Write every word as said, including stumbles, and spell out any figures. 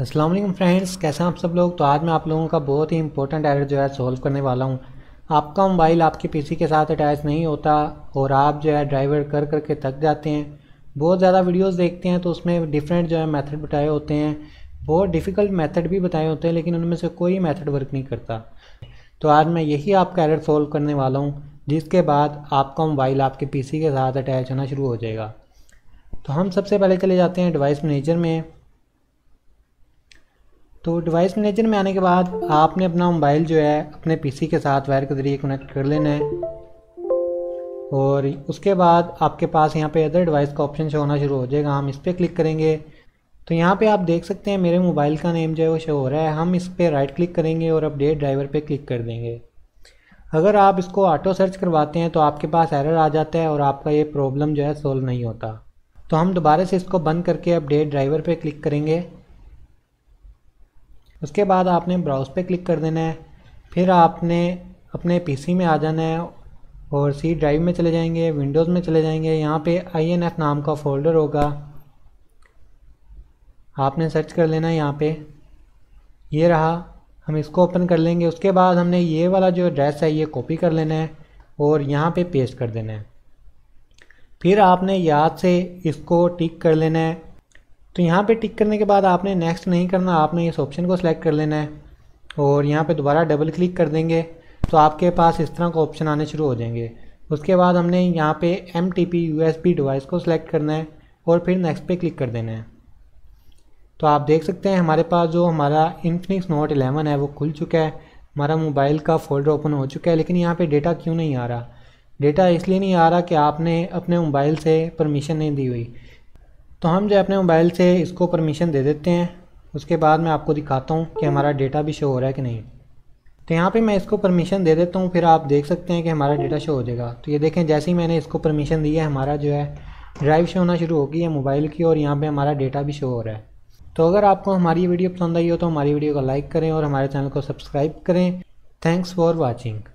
अस्सलाम वालेकुम फ्रेंड्स, कैसे हैं आप सब लोग। तो आज मैं आप लोगों का बहुत ही इंपॉर्टेंट एरर जो है सॉल्व करने वाला हूं। आपका मोबाइल आपके पीसी के साथ अटैच नहीं होता और आप जो है ड्राइवर कर कर के थक जाते हैं, बहुत ज़्यादा वीडियोस देखते हैं, तो उसमें डिफरेंट जो है मेथड बताए होते हैं, बहुत डिफ़िकल्ट मेथड भी बताए होते हैं, लेकिन उनमें से कोई मेथड वर्क नहीं करता। तो आज मैं यही आपका एरर सॉल्व करने वाला हूँ, जिसके बाद आपका मोबाइल आपके पीसी के साथ अटैच होना शुरू हो जाएगा। तो हम सबसे पहले चले जाते हैं डिवाइस मैनेजर में। तो डिवाइस मैनेजर में आने के बाद आपने अपना मोबाइल जो है अपने पीसी के साथ वायर के ज़रिए कनेक्ट कर लेना है, और उसके बाद आपके पास यहाँ पे अदर डिवाइस का ऑप्शन शो होना शुरू हो जाएगा। हम इस पर क्लिक करेंगे तो यहाँ पे आप देख सकते हैं मेरे मोबाइल का नेम जो है वो शो हो रहा है। हम इस पर राइट क्लिक करेंगे और अपडेट ड्राइवर पर क्लिक कर देंगे। अगर आप इसको ऑटो सर्च करवाते हैं तो आपके पास एरर आ जाता है और आपका ये प्रॉब्लम जो है सॉल्व नहीं होता। तो हम दोबारा से इसको बंद करके अपडेट ड्राइवर पर क्लिक करेंगे। उसके बाद आपने ब्राउज़ पे क्लिक कर देना है, फिर आपने अपने पीसी में आ जाना है और सी ड्राइव में चले जाएंगे, विंडोज़ में चले जाएंगे। यहाँ पे आईएनएफ नाम का फोल्डर होगा, आपने सर्च कर लेना है। यहाँ पे ये रहा, हम इसको ओपन कर लेंगे। उसके बाद हमने ये वाला जो एड्रेस है ये कॉपी कर लेना है और यहाँ पे पेस्ट कर देना है। फिर आपने याद से इसको टिक कर लेना है। तो यहाँ पे टिक करने के बाद आपने नेक्स्ट नहीं करना, आपने इस ऑप्शन को सिलेक्ट कर लेना है और यहाँ पे दोबारा डबल क्लिक कर देंगे तो आपके पास इस तरह का ऑप्शन आने शुरू हो जाएंगे। उसके बाद हमने यहाँ पे M T P U S B device को सिलेक्ट करना है और फिर नेक्स्ट पे क्लिक कर देना है। तो आप देख सकते हैं हमारे पास जो हमारा इन्फिनिक्स नोट इलेवन है वो खुल चुका है, हमारा मोबाइल का फोल्डर ओपन हो चुका है। लेकिन यहाँ पर डेटा क्यों नहीं आ रहा? डेटा इसलिए नहीं आ रहा कि आपने अपने मोबाइल से परमिशन नहीं दी हुई। तो हम जो अपने मोबाइल से इसको परमिशन दे देते हैं, उसके बाद मैं आपको दिखाता हूँ कि हमारा डेटा भी शो हो रहा है कि नहीं। तो यहाँ पे मैं इसको परमिशन दे देता हूँ, फिर आप देख सकते हैं कि हमारा डेटा शो हो जाएगा। तो ये देखें, जैसे ही मैंने इसको परमिशन दी है हमारा जो है ड्राइव शो होना शुरू होगी है मोबाइल की, और यहाँ पर हमारा डेटा भी शो हो रहा है। तो अगर आपको हमारी वीडियो पसंद आई हो तो हमारी वीडियो को लाइक करें और हमारे चैनल को सब्सक्राइब करें। Thanks for watching.